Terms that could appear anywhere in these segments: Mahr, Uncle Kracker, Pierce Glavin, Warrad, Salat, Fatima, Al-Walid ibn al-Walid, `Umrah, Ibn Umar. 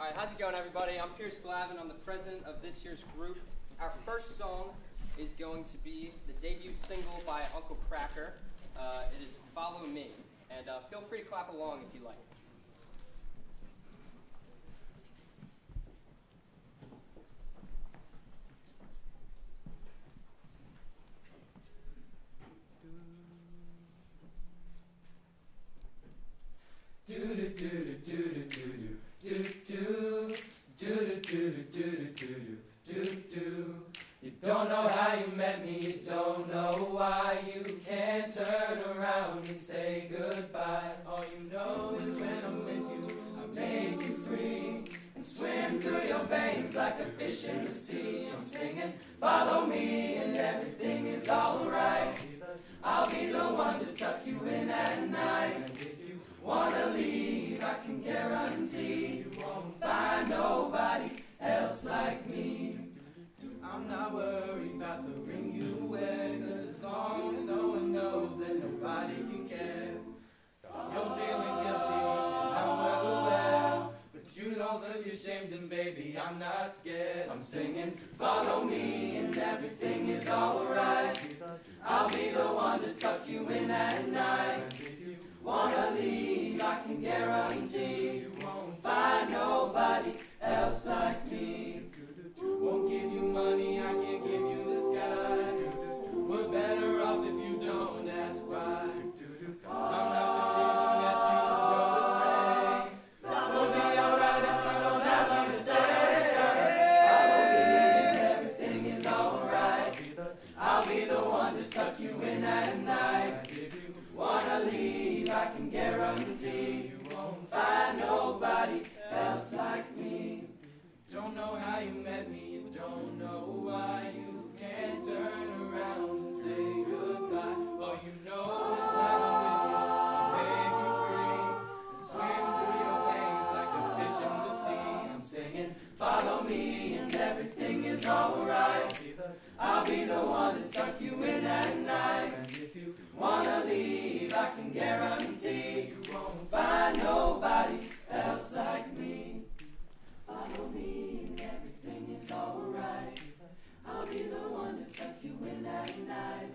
All right, how's it going, everybody? I'm Pierce Glavin. I'm the president of this year's group. Our first song is going to be the debut single by Uncle Kracker. It is "Follow Me," and feel free to clap along if you like. You don't know how you met me, you don't know why. You can't turn around and say goodbye. All you know is when I'm with you, I make you free and swim through your veins like a fish in the sea. I'm singing, follow me and everything is alright. I'll be the one to tuck you in at night. Wanna leave, I can guarantee you won't find nobody else like me. I'm not worried about the ring you wear, 'cause as long as no one knows, then nobody can care. You're feeling guilty, and I'm well aware, but you don't look ashamed, and baby, I'm not scared. I'm singing, follow me, and everything is alright. I'll be the one to tuck you in at night. Wanna leave, I can guarantee you won't find nobody else like me. Won't give you money, I can't give you the sky. We're better off if you don't ask why. I'm not the reason that you go astray. We'll be alright if you don't ask me to stay. Everything is alright. I'll be the one to tuck you in at night. Wanna leave, I can guarantee you won't find nobody else like me. Don't know how you met me, you don't know why. You can't turn around and say goodbye. All you know is when I'm with you, I'll make you free and swim through your veins like a fish in the sea. I'm singing, follow me and everything is alright. I'll be the one to tuck you in at night. Wanna leave, I can guarantee you won't find nobody else like me. Follow me and everything is alright. I'll be the one to tuck you in at night.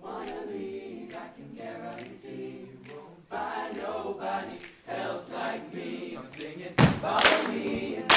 Wanna leave, I can guarantee you won't find nobody else like me. I'm singing, follow me and